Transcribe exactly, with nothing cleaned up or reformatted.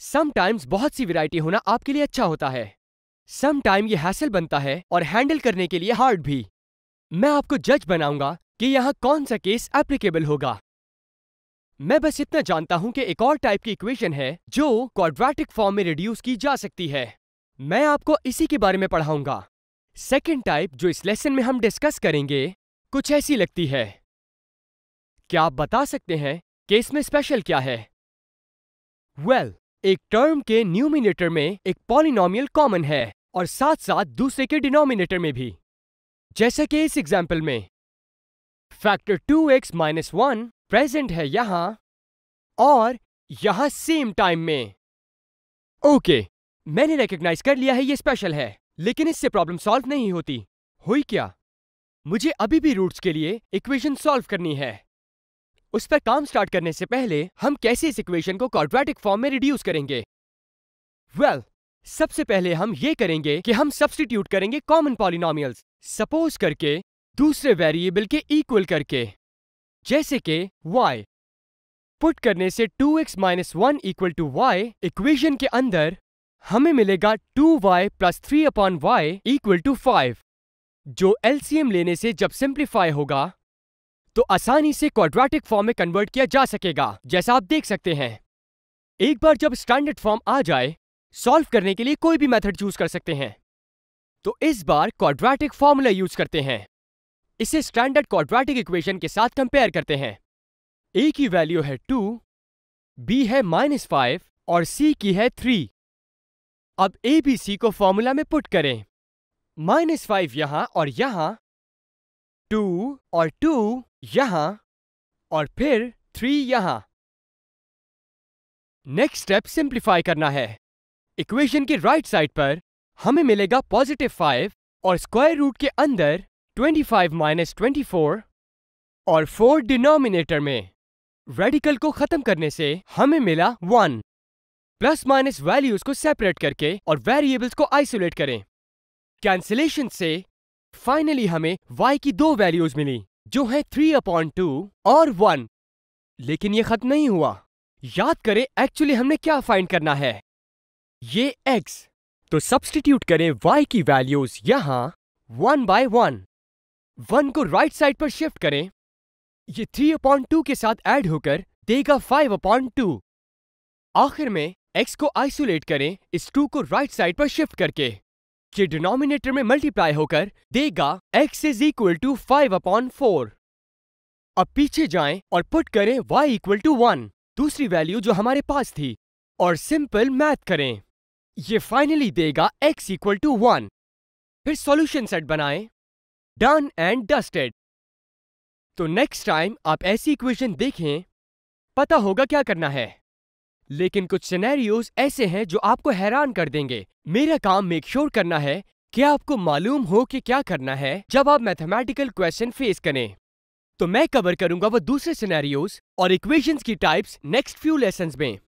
Sometimes बहुत सी variety होना आपके लिए अच्छा होता है। समटाइम ये हैसल बनता है और हैंडल करने के लिए हार्ड भी। मैं आपको जज बनाऊंगा कि यहाँ कौन सा केस एप्लीकेबल होगा। मैं बस इतना जानता हूँ कि एक और टाइप की इक्वेशन है जो क्वाड्रेटिक फॉर्म में रिड्यूस की जा सकती है। मैं आपको इसी के बारे में पढ़ाऊंगा। सेकेंड टाइप जो इस लेसन में हम डिस्कस करेंगे कुछ ऐसी लगती है। क्या आप बता सकते हैं कि इसमें स्पेशल क्या है? वेल well, एक टर्म के न्यूमिनेटर में एक पॉलिनोमियल कॉमन है और साथ साथ दूसरे के डिनोमिनेटर में भी, जैसा कि इस एग्जाम्पल में factor two x minus one present है यहां और यहां सेम टाइम में। ओके, मैंने रिकॉग्नाइज कर लिया है ये स्पेशल है, लेकिन इससे प्रॉब्लम सॉल्व नहीं होती। हुई क्या? मुझे अभी भी रूट्स के लिए इक्वेशन सॉल्व करनी है। उस पर काम स्टार्ट करने से पहले हम कैसे इस इक्वेशन को क्वाड्रेटिक फॉर्म में रिड्यूस करेंगे? वेल well, सबसे पहले हम ये करेंगे कि हम सब्स्टिट्यूट करेंगे कॉमन पॉलिनोमियल्स सपोज करके दूसरे वेरिएबल के इक्वल करके, जैसे कि y। पुट करने से two x minus one equal to y equation के अंदर हमें मिलेगा two y plus three upon y equal to five, जो एलसीएम लेने से जब सिंप्लीफाई होगा तो आसानी से क्वाड्रेटिक फॉर्म में कन्वर्ट किया जा सकेगा, जैसा आप देख सकते हैं। एक बार जब स्टैंडर्ड फॉर्म आ जाए, सॉल्व करने के लिए कोई भी मेथड यूज कर सकते हैं। तो इस बार क्वाड्रेटिक फॉर्मूला यूज करते हैं। इसे स्टैंडर्ड क्वाड्रेटिक इक्वेशन के साथ कंपेयर करते हैं। ए की वैल्यू है टू, बी है माइनस फाइव और सी की है थ्री। अब ए बी सी को फॉर्मूला में पुट करें। माइनस फाइव यहां और यहां, टू और टू यहां और फिर थ्री यहां। नेक्स्ट स्टेप सिंप्लीफाई करना है। इक्वेशन के राइट साइड पर हमें मिलेगा पॉजिटिव फाइव और स्क्वायर रूट के अंदर twenty five minus twenty four और फोर डिनोमिनेटर में। रेडिकल को खत्म करने से हमें मिला वन। प्लस माइनस वैल्यूज को सेपरेट करके और वेरिएबल्स को आइसोलेट करें। कैंसिलेशन से फाइनली हमें y की दो वैल्यूज मिली जो है थ्री अपॉन टू और वन। लेकिन ये खत्म नहीं हुआ। याद करें एक्चुअली हमने क्या फाइंड करना है। ये x, तो सब्स्टिट्यूट करें y की वैल्यूज यहाँ वन बाय वन। वन को राइट साइड पर शिफ्ट करें। ये थ्री अपॉन टू के साथ ऐड होकर देगा फाइव अपॉन टू। आखिर में x को आइसोलेट करें इस टू को राइट साइड पर शिफ्ट करके। ये डिनोमिनेटर में मल्टीप्लाई होकर देगा x is equal to five upon four. अब पीछे जाएं और पुट करें y इक्वल टू वन, दूसरी वैल्यू जो हमारे पास थी, और सिंपल मैथ करें। ये फाइनली देगा x इक्वल टू वन। फिर सॉल्यूशन सेट बनाएं। Done and dusted. तो नेक्स्ट टाइम आप ऐसी इक्वेशन देखें पता होगा क्या करना है। लेकिन कुछ सिनेरियोज ऐसे हैं जो आपको हैरान कर देंगे। मेरा काम मेक श्योर करना है कि आपको मालूम हो कि क्या करना है जब आप मैथमेटिकल क्वेश्चन फेस करें। तो मैं कवर करूंगा वो दूसरे सिनेरियोज और इक्वेशंस की टाइप्स नेक्स्ट फ्यू लेसन्स में।